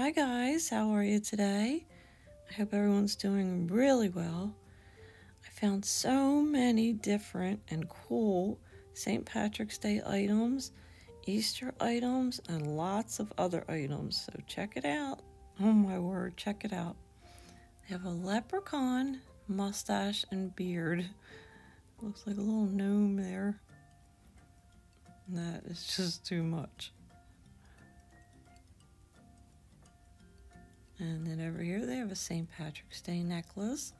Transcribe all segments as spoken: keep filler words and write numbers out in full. Hi guys, how are you today? I hope everyone's doing really well. I found so many different and cool Saint Patrick's Day items, Easter items, and lots of other items. So check it out. Oh my word, check it out. They have a leprechaun mustache and beard. Looks like a little gnome there. That is just too much. And then over here they have a Saint Patrick's Day necklace.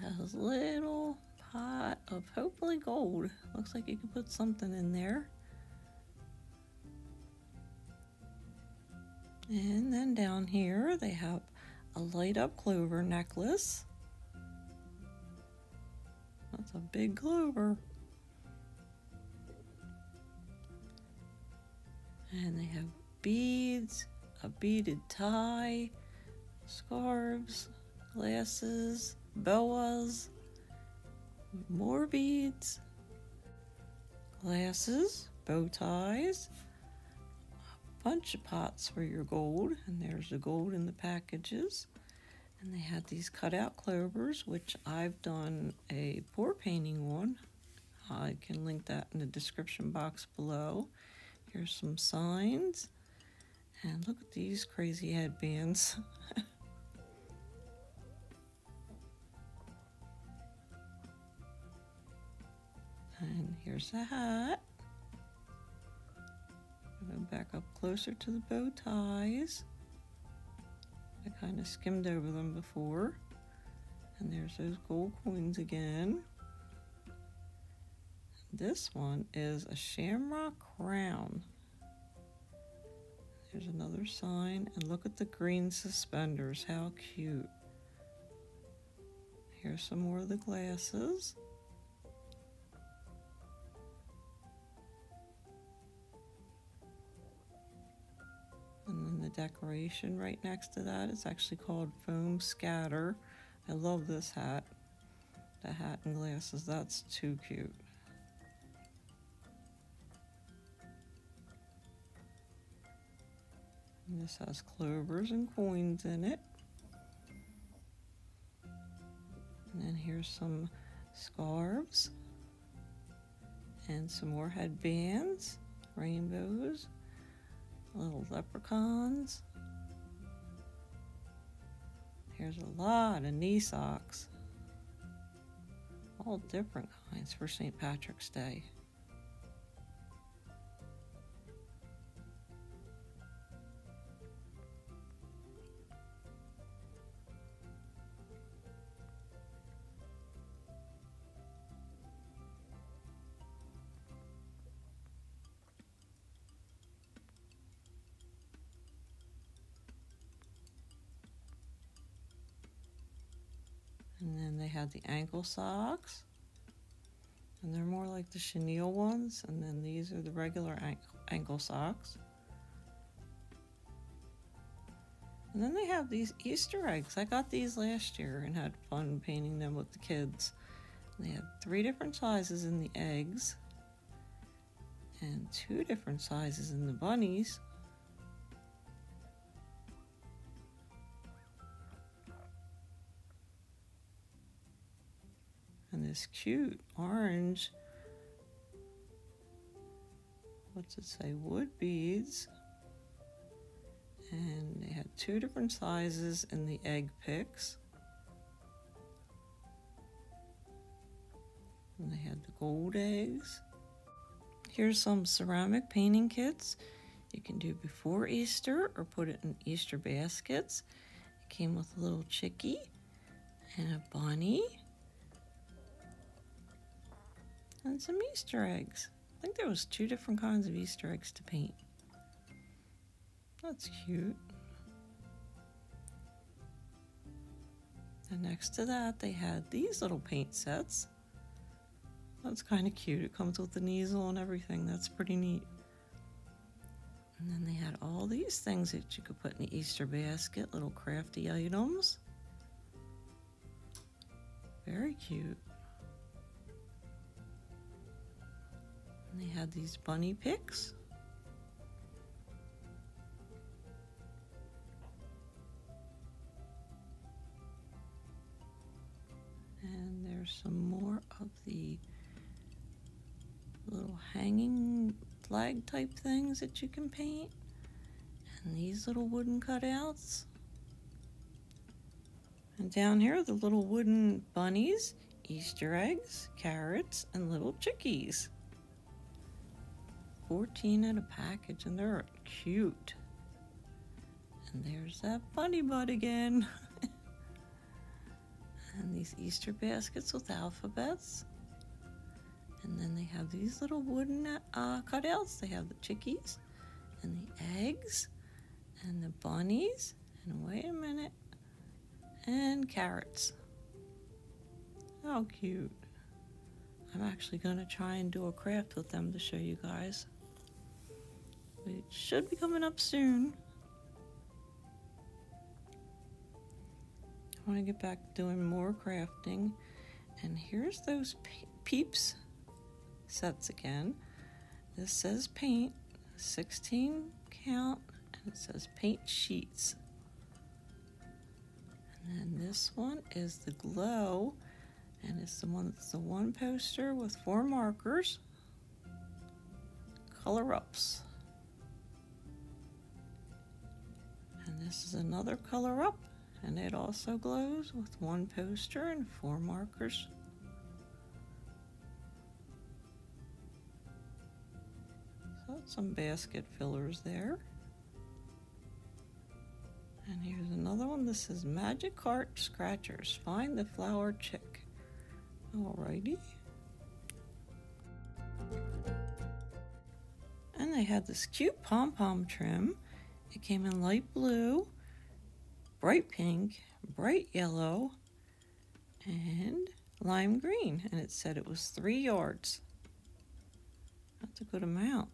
It has a little pot of hopefully gold. Looks like you can put something in there. And then down here they have a light up clover necklace. That's a big clover. And they have beads, a beaded tie, scarves, glasses, boas, more beads, glasses, bow ties, a bunch of pots for your gold, and there's the gold in the packages. And they had these cutout clovers, which I've done a pour painting on. I can link that in the description box below. Here's some signs. And look at these crazy headbands. And here's the hat. Go back up closer to the bow ties. I kind of skimmed over them before. And there's those gold coins again. This one is a shamrock crown. There's another sign, and look at the green suspenders, how cute. Here's some more of the glasses. And then the decoration right next to that is actually called foam scatter. I love this hat. The hat and glasses, that's too cute. And this has clovers and coins in it. And then here's some scarves and some more headbands, rainbows, little leprechauns. Here's a lot of knee socks, all different kinds for Saint Patrick's Day. And then they had the ankle socks, and they're more like the chenille ones, and then these are the regular ankle socks. And then they have these Easter eggs. I got these last year and had fun painting them with the kids. And they had three different sizes in the eggs, and two different sizes in the bunnies. This cute orange, what's it say, wood beads, and they had two different sizes in the egg picks, and they had the gold eggs. Here's some ceramic painting kits you can do before Easter or put it in Easter baskets. It came with a little chickie and a bunny and some Easter eggs. I think there was two different kinds of Easter eggs to paint. That's cute. And next to that they had these little paint sets. That's kind of cute. It comes with an easel and everything. That's pretty neat. And then they had all these things that you could put in the Easter basket, little crafty items. Very cute. They had these bunny picks. There's some more of the little hanging flag type things that you can paint. And these little wooden cutouts. And down here are the little wooden bunnies, Easter eggs, carrots, and little chickies. fourteen in a package, and they're cute. And there's that bunny butt again. And these Easter baskets with alphabets. And then they have these little wooden uh, cutouts. They have the chickies and the eggs and the bunnies. And wait a minute. And carrots. How cute. I'm actually going to try and do a craft with them to show you guys. It should be coming up soon. I want to get back to doing more crafting. And here's those pe peeps sets again. This says paint, sixteen count, and it says paint sheets. And then this one is the glow, and it's the one that's the one poster with four markers, color ups. And this is another color up, and it also glows with one poster and four markers. So that's some basket fillers there. And here's another one. This is Magic Heart Scratchers. Find the flower chick. Alrighty. And they had this cute pom-pom trim. It came in light blue, bright pink, bright yellow, and lime green. And it said it was three yards. That's a good amount.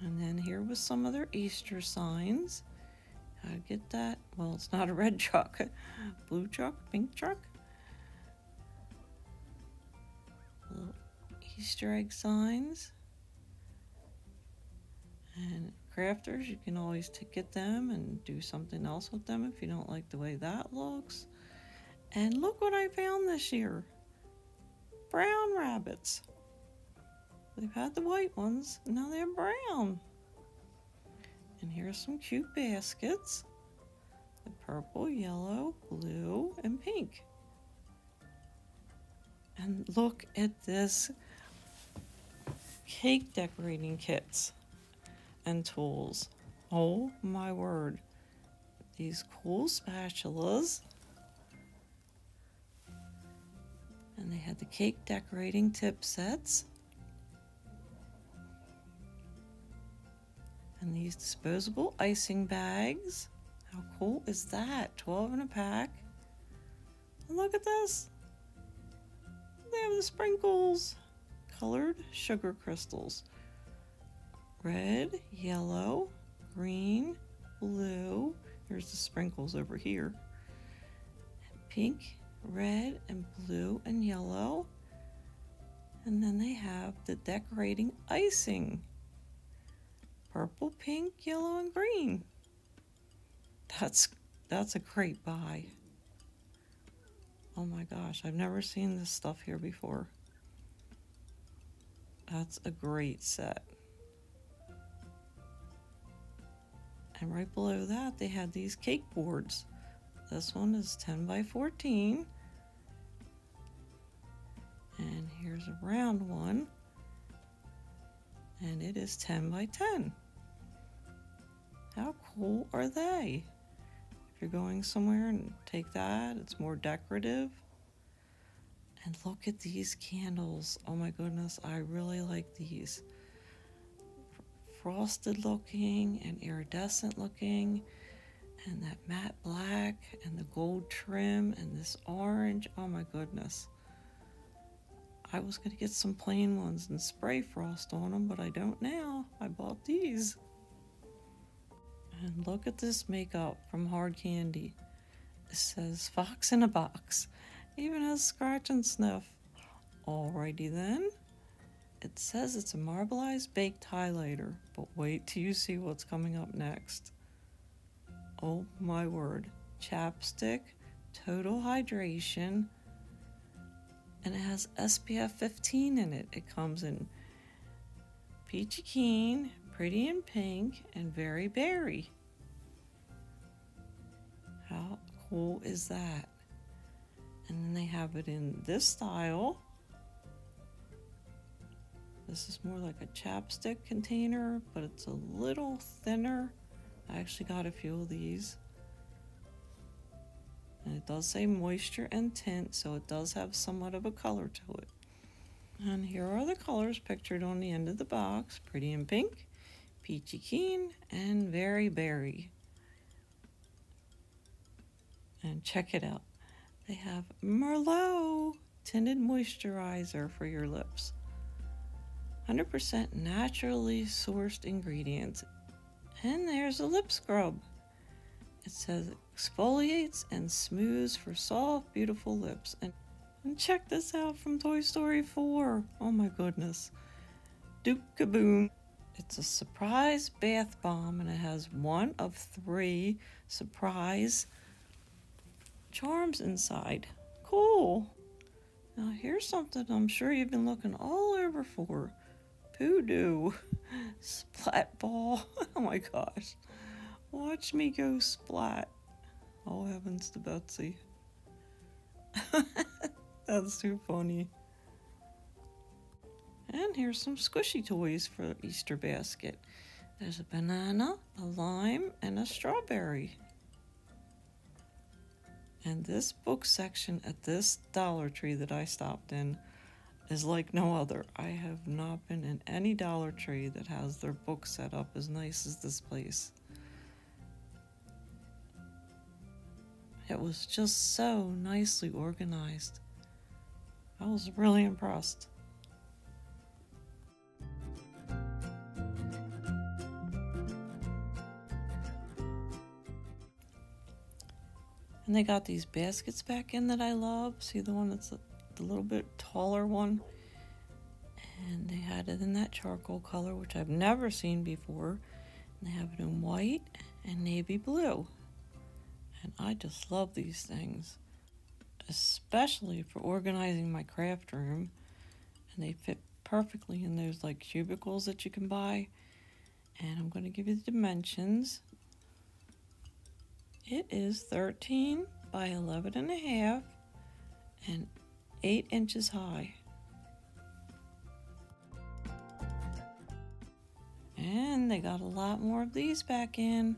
And then here was some other Easter signs. How to get that? Well, it's not a red truck. Blue truck, pink truck. Little Easter egg signs. And crafters, you can always get them and do something else with them if you don't like the way that looks. And look what I found this year. Brown rabbits. They've had the white ones, and now they're brown. And here's some cute baskets. The purple, yellow, blue, and pink. And look at this cake decorating kits and tools. Oh my word. These cool spatulas. And they had the cake decorating tip sets. And these disposable icing bags. How cool is that? twelve in a pack. And look at this. They have the sprinkles. Colored sugar crystals. Red, yellow, green, blue. Here's the sprinkles over here. Pink, red, and blue, and yellow. And then they have the decorating icing. Purple, pink, yellow, and green. That's that's a great buy. Oh my gosh, I've never seen this stuff here before. That's a great set. And right below that, they had these cake boards. This one is ten by fourteen. And here's a round one. And it is ten by ten. How cool are they? If you're going somewhere and take that, it's more decorative. And look at these candles. Oh my goodness, I really like these. Frosted looking and iridescent looking. And that matte black and the gold trim and this orange. Oh my goodness. I was going to get some plain ones and spray frost on them, but I don't now. I bought these. And look at this makeup from Hard Candy. It says Fox in a Box. Even has scratch and sniff. Alrighty then. It says it's a marbleized baked highlighter, but wait till you see what's coming up next. Oh my word. Chapstick, total hydration, and it has S P F fifteen in it. It comes in peachy keen, pretty in pink, and very berry. How cool is that? And then they have it in this style. This is more like a chapstick container, but it's a little thinner. I actually got a few of these. And it does say moisture and tint, so it does have somewhat of a color to it. And here are the colors pictured on the end of the box. Pretty in pink, peachy keen, and very berry. And check it out. They have Merlot tinted moisturizer for your lips. one hundred percent naturally sourced ingredients. And there's a lip scrub. It says exfoliates and smooths for soft, beautiful lips. And, and check this out from Toy Story four. Oh my goodness. Duke Kaboom. It's a surprise bath bomb, and it has one of three surprise charms inside. Cool. Now here's something I'm sure you've been looking all over for. Poo-doo. Splat ball. Oh my gosh. Watch me go splat. Oh, heavens to Betsy. That's too funny. And here's some squishy toys for the Easter basket. There's a banana, a lime, and a strawberry. And this book section at this Dollar Tree that I stopped in is like no other. I have not been in any Dollar Tree that has their book set up as nice as this place. It was just so nicely organized. I was really impressed. And they got these baskets back in that I love. See the one that's a, the little bit taller one? And they had it in that charcoal color, which I've never seen before. And they have it in white and navy blue. And I just love these things, especially for organizing my craft room. And they fit perfectly in those like cubicles that you can buy. And I'm going to give you the dimensions. It is thirteen by eleven and a half and eight inches high. And they got a lot more of these back in.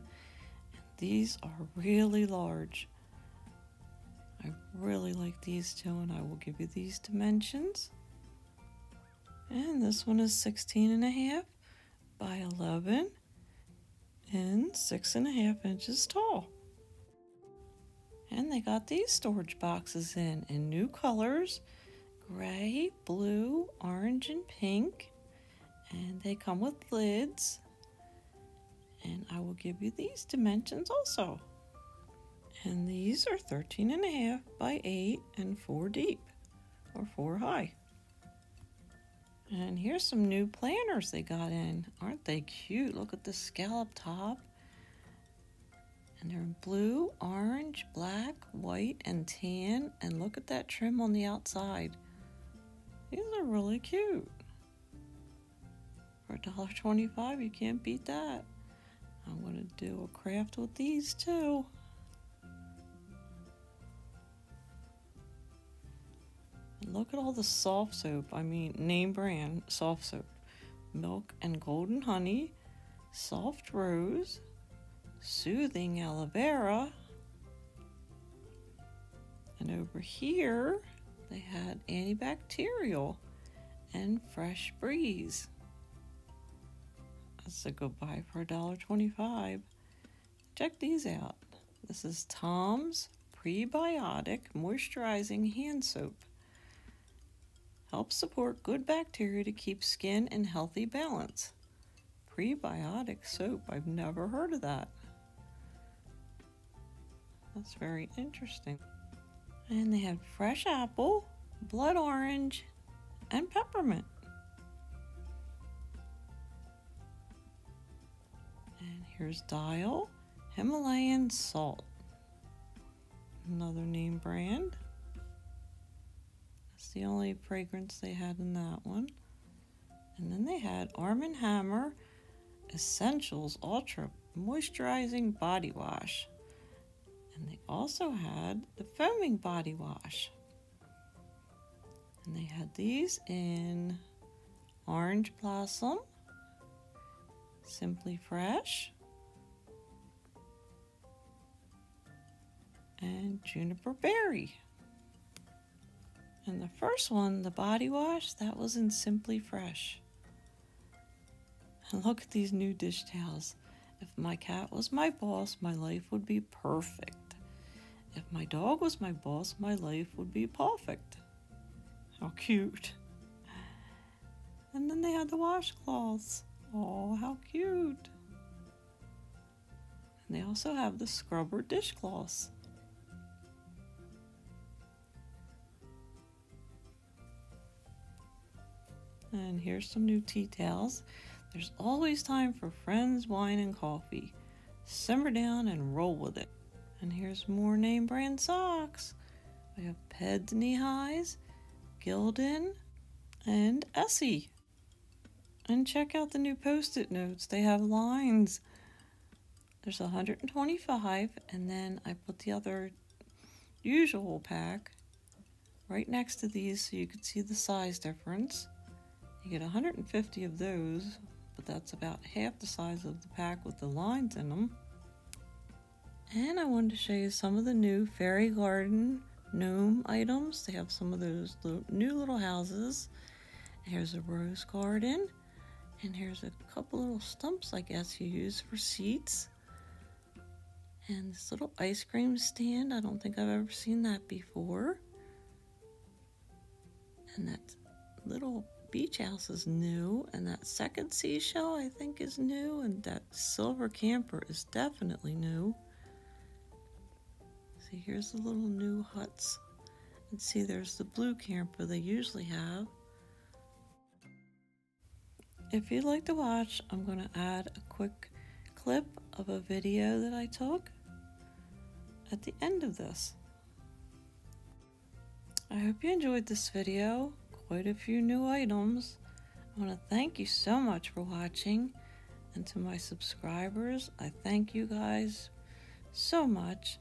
These are really large. I really like these two, and I will give you these dimensions. And this one is sixteen and a half by eleven and six and a half inches tall. And they got these storage boxes in in new colors, gray, blue, orange, and pink. And they come with lids. And I will give you these dimensions also. And these are thirteen and a half by eight and four deep, or four high. And here's some new planners they got in. Aren't they cute? Look at the scallop top. And they're blue, orange, black, white, and tan. And look at that trim on the outside. These are really cute. For a dollar twenty-five, you can't beat that. I'm going to do a craft with these too. And look at all the soft soap. I mean, name brand soft soap. Milk and golden honey, soft rose, soothing aloe vera. And over here, they had antibacterial and fresh breeze. That's a good buy for a dollar twenty-five. Check these out. This is Tom's Prebiotic Moisturizing Hand Soap. Helps support good bacteria to keep skin in healthy balance. Prebiotic soap. I've never heard of that. That's very interesting. And they had fresh apple, blood orange, and peppermint. And here's Dial Himalayan Salt, another name brand. That's the only fragrance they had in that one. And then they had Arm and Hammer Essentials Ultra Moisturizing Body Wash. And they also had the foaming body wash. And they had these in Orange Blossom, Simply Fresh, and Juniper Berry. And the first one, the body wash, that was in Simply Fresh. And look at these new dish towels. If my cat was my boss, my life would be perfect. If my dog was my boss, my life would be perfect. How cute. And then they had the washcloths. Oh, how cute. And they also have the scrubber dishcloths. And here's some new tea towels. There's always time for friends, wine, and coffee. Simmer down and roll with it. And here's more name brand socks. We have Ped's Knee Highs, Gildan, and Essie. And check out the new Post-it notes. They have lines. There's one hundred twenty-five, and then I put the other usual pack right next to these so you could see the size difference. You get one hundred fifty of those, but that's about half the size of the pack with the lines in them. And I wanted to show you some of the new Fairy Garden gnome items. They have some of those little, new little houses. Here's a rose garden. And here's a couple little stumps, I guess, you use for seats. And this little ice cream stand. I don't think I've ever seen that before. And that little beach house is new. And that second seashell, I think, is new. And that silver camper is definitely new. Here's the little new huts. And see, there's the blue camper they usually have. If you'd like to watch, I'm going to add a quick clip of a video that I took at the end of this. I hope you enjoyed this video. Quite a few new items. I want to thank you so much for watching. And to my subscribers, I thank you guys so much.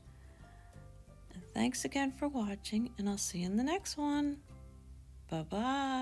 Thanks again for watching, and I'll see you in the next one. Bye-bye.